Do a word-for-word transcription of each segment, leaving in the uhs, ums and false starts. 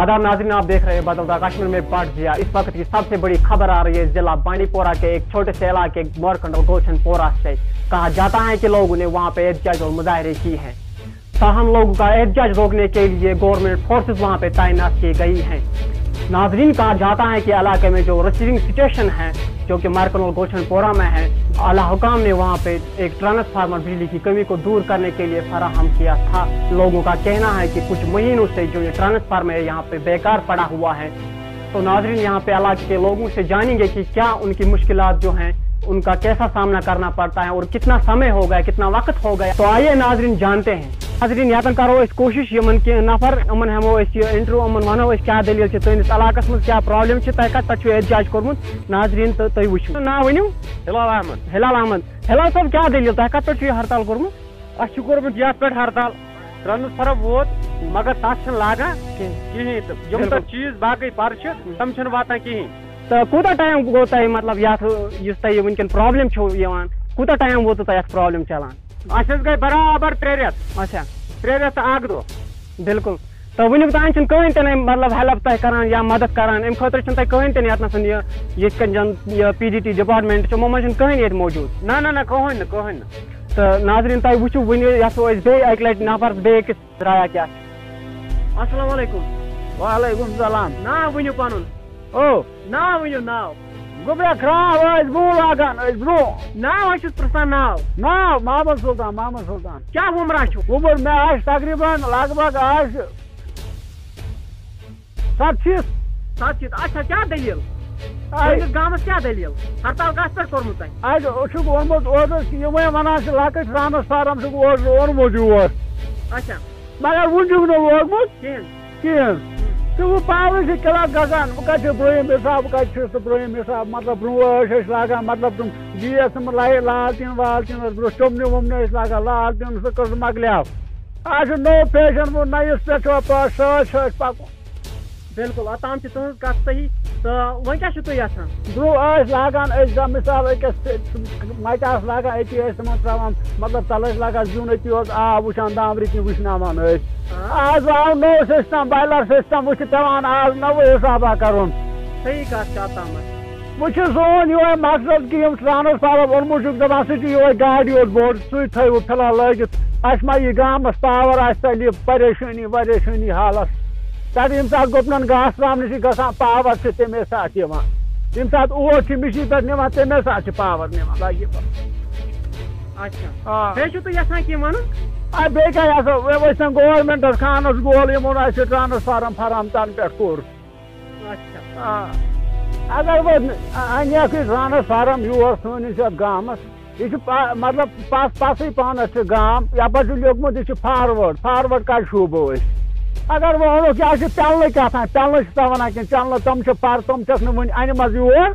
आदाब नाज़रीन, आप देख रहे हैं बदलता कश्मीर में बढ़ गया। इस वक्त की सबसे बड़ी खबर आ रही है जिला बांडीपोरा के एक छोटे से इलाके मारकुंडल गुलशनपोरा से। कहा जाता है कि लोगों ने वहां पर एहतजाज और मुजाहरे किए हैं। ताहम लोगों का एहतजाज रोकने के लिए गवर्नमेंट फोर्सेज वहां पर तैनात की गई हैं। नाज़रीन, कहा जाता है कि इलाके में जो रिसीविंग स्टेशन है जो कि मारकुंडल गुलशनपोरा में है, आला हुकाम ने वहाँ पे एक ट्रांसफार्मर बिजली की कमी को दूर करने के लिए फराहम किया था। लोगों का कहना है कि कुछ महीनों से जो ये ट्रांसफार्मर यहाँ पे बेकार पड़ा हुआ है। तो नाज़रीन, यहाँ पे इलाके के लोगों से जानेंगे कि क्या उनकी मुश्किलात जो हैं उनका कैसा सामना करना पड़ता है और कितना समय हो गया, कितना वक्त हो गया। तो आइए नाज़रीन जानते हैं। नाज़रीन, यतन करो इस कोशिश यमन के नफर अमन हमो इंटरव्यू अमन वनो क्या दलील है तुंदिस इलाकस में, क्या प्रॉब्लम है, तय कत पे एहतजाज कोर्मुत। नाज़रीन तो तुम वुचो ना वनियो हिलाल अहमद। हिलाल अहमद हिलाल साहब, क्या दलील तय कत पे हड़ताल कोर्मुत? अस कोर्मुत यात पे हड़ताल ट्रांसफर वोत मगर तस लागा कहीं तो यम तो चीज बाकी पर छ तम छन वाता कहीं। तो कोता टाइम गो तय मतलब यात यस तय वनकन प्रॉब्लम छ यवान, कोता टाइम वो तो तय प्रॉब्लम चलान? अस गए बराबर त्रे रेत। अच्छा, त्रे रेत आग दो बिल्कुल। तो वनुक तह कहीं तेन मतलब हेल्प तह कर या मदद करान अम खुद तुम कहीं तेन यन ये जन पी डी टी डिपार्टमेंट मो मे कहीं ये मौजूद ना ना ना कहीं कहीं। तो नाजरीन तुम वो वन यो अक लट नफर बेकिस राया क्या। अस्सलाम वालेकुम। वालेकुम सलाम। ना वनु पन ओ ना वनु नाव गुबरा खराब ब्रो लागान ब्रो नाव पुरान नाव नाव मोहम्मद सुल्तान। मोहम्मद सुल्तान, क्या उम्र उम्र मे आज तकरीबन लग भग आज सत्शीत सत्शीत। अच्छा, क्या दलील गाँस क्या दलील हड़ताल कस पे कोर्मु आज वोमुत ओमे वन लक ट्रांसफार्म ओनमुत योर। अच्छा, मगर वुक नोगमुत कह तो पावर से खिलाफ गजान वह ब्रम हिसाब वह ब्रम हिसाब मतलब ब्रोस लागान मतलब तुम गैस लाल लालटीन वालटीन ब्रो चुमन वुमन लागान लालटीन सह कस मकलिव आज नो फैशन वो नईस पे पकन बिल्कुल अताम तुज कत सही। तो वह क्या तुम ब्रो लागान मिसाल अकस मत लागान अति तुम त्रावान मतलब तल लागान जून अति आब वुचान दामर की वुशनावान। आज आव नो सिस्टम बॉयलर सिस्टम वह पेवान आज नव हिसाबा कर सही कम वह सोन यो मकसद कि ट्रांसफार्मर ओनमुत दपान सह गाड़ यो बोर्ड सू थो फिलहाल लगत अ गाँव पावर आल परेशानी वरेशानी हालत तब यम सात गुपन घास तरामने ग पावर से तमे सात यम सात ओर मशी पे ना तमे सात पावर ना लगे। अच्छा, बेसान कि वन बेस गवर्नमेंटस खानस गोल यमो ट्रांसफार्म फराम तन पे कोर। अच्छा, अगर वो अन्य ट्रांसफार्म योर सोनिस गामस यह मतलब पास पास पान गाम यपर लोगमुत यह फारवर्ड फारवर्ड कह शूबो अगर वो क्या चलने कथान चलने वन कल तम पर तम वन अन मज योर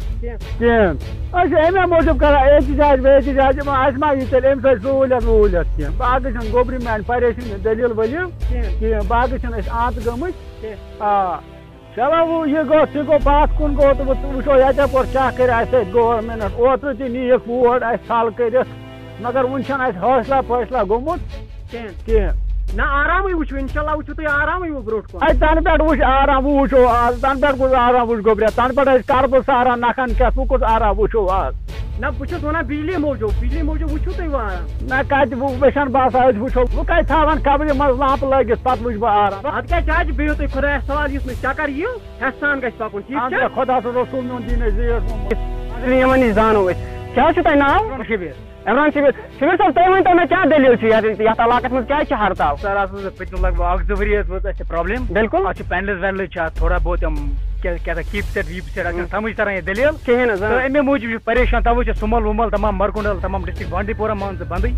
कमे मूजूब कर एहतजाज वेहतजाज मा यह चल अम सहूलियत वहूलियत क्या बाकी गोबरी मान परेशानी दलील वलील क्या बाकी आंत गम आ चलो वो यह गो यह गो पास कुन गो तो वो ये पोर क्या कर गवर्नमेंट ओतु ती नीक वोट अल कर मगर वन हौसला फैसला गोमुत क्या ना आराम वो इनशाला वो तुम आराम ब्रो तन पे वो आराम वो आज तन पे गुज आराम वो गोब्रिया तन पे कर बस सारा नखन क्या वो कुछ आराम वो आज ना बहुत वन बिजली मोजूब बिजली मोजूब वो तुम आराम ना कत वन बस आज वो वो कत थान कबरी मज लाप लगे पे वो बह आराम अद क्या बिहू तुम खुदा सवाल इस चक्कर यू हेसान गई पकन खुदा रसूल दीन जानो क्या तुम नाम? शबीर। इमरान शबीर। शबीर साहब, तुम तो मैं क्या दलील ये इलाक में क्या हड़ताल सर? आज पे लग भग जु वरी प्रॉब्लम बिल्कुल अच्छे पैनल वैनल थोड़ा बहुत क्या कीप सेट वीप सेट अगर समझ तरह दलील कहें तो अमे मूजूब परेशान तवे सुमल वुमल तमाम मारकुंडल तमाम डिस्ट्रिक्ट बांडीपोरा मान बंद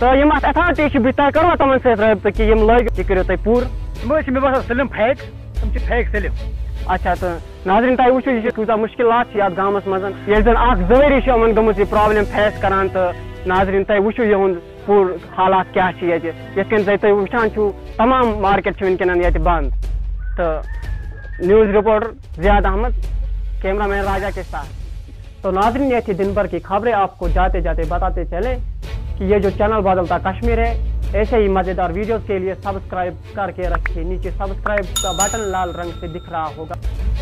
तो अथॉरिटी बह करो तुम सब्त कि लग यह करो तुम पूर मे बसान सलम फैक तुम फैक सलम। अच्छा, तो नाजरीन तुम वो यह कूजा मुश्किलात ये गाँव मज ये जन अख जहरी वन गम यह प्रॉब्लम फेस करान। तो नाजरीन तुम वो इन पूर हालात क्या ये तुम वो तमाम मार्केट वनकन ये बंद। तो news reporter Ziyad Ahmed, cameraman Raja के साथ। तो नाजरीन, ये थी दिन भर की खबरें। आपको जाते जाते बताते चले कि ये जो चैनल बदलता कश्मीर है ऐसे ही मजेदार वीडियोस के लिए सब्सक्राइब करके रखिए। नीचे सब्सक्राइब का बटन लाल रंग से दिख रहा होगा।